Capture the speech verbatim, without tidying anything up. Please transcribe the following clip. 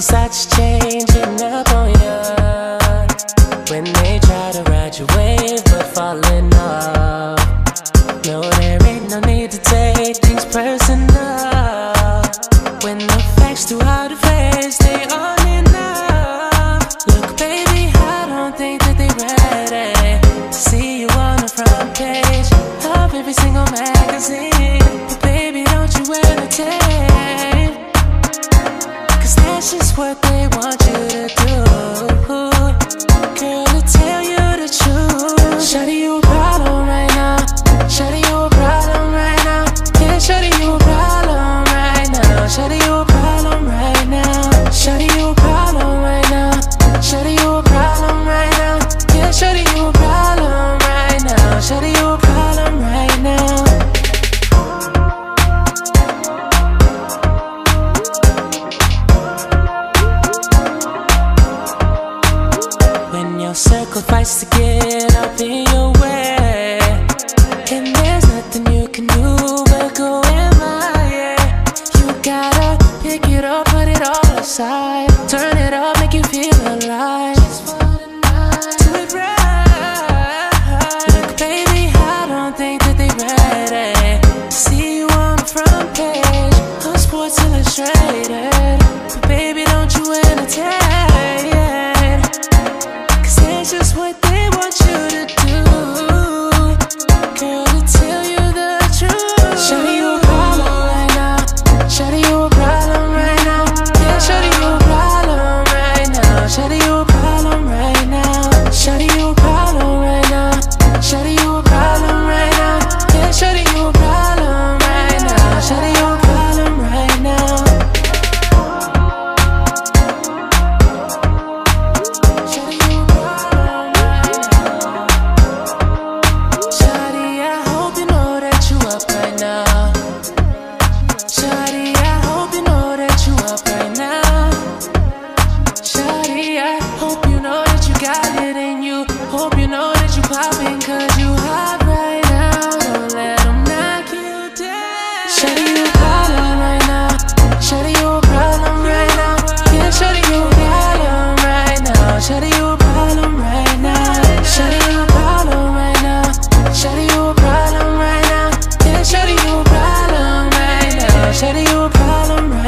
Cause that's changing up on ya. When they try to ride your wave but falling off, no, there ain't no need to take things personal. When the facts too hard to face, they aren't enough. Look baby, I don't think that they ready to see you on the front page of every single magazine. But baby, don't you entertain, that's just what they want you to do. Girl, to tell you the truth, shawty, you a problem right now. Shawty, you a problem right now. Yeah, shawty, you a problem right now. Shawty, you a problem right now. Shawty, you a problem right now. Shawty, you a problem right now. Yeah, shawty, you a problem right now. Shawty, you a problem right now. Your circle fights to get up in your way, and there's nothing you can do but go in my yeah. You gotta pick it up, put it all aside, turn it up, make you feel alive. Just for the night, do it right. Look baby, I don't think that they ready to see you on the front page of Sports Illustrated. But baby, don't you entertain, just what they want you to do. Girl, to tell you the truth, shawty, you a problem right now. Shawty, you a problem right now. Yeah, shawty, you a problem right now. Shawty, you a problem right now. Shawty, you a problem right now. Shawty, you a problem right now. Yeah, shawty, you a problem right now. Shawty, you a problem right now. Shawty, you a problem right now.